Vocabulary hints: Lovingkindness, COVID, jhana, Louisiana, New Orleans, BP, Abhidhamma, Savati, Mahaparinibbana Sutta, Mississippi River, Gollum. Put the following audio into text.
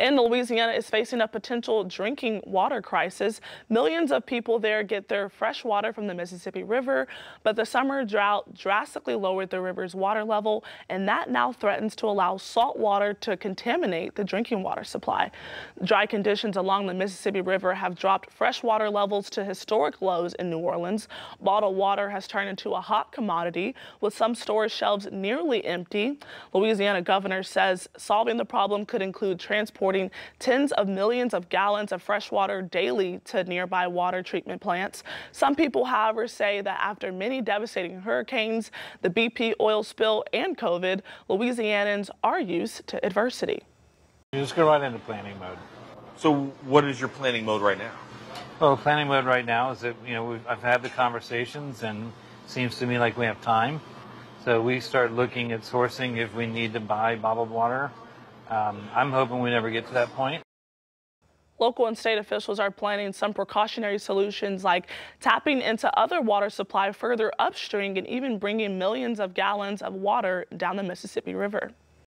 And Louisiana is facing a potential drinking water crisis. Millions of people there get their fresh water from the Mississippi River, but the summer drought drastically lowered the river's water level, and that now threatens to allow salt water to contaminate the drinking water supply. Dry conditions along the Mississippi River have dropped fresh water levels to historic lows in New Orleans. Bottled water has turned into a hot commodity, with some store shelves nearly empty. Louisiana governor says solving the problem could include transporting tens of millions of gallons of fresh water daily to nearby water treatment plants. Some people, however, say that after many devastating hurricanes, the BP oil spill, and COVID, Louisianans are used to adversity. You just go right into planning mode. So what is your planning mode right now? Well, planning mode right now is that, you know, I've had the conversations, and it seems to me like we have time. So we start looking at sourcing if we need to buy bottled water. I'm hoping we never get to that point. Local and state officials are planning some precautionary solutions like tapping into other water supply further upstream and even bringing millions of gallons of water down the Mississippi River.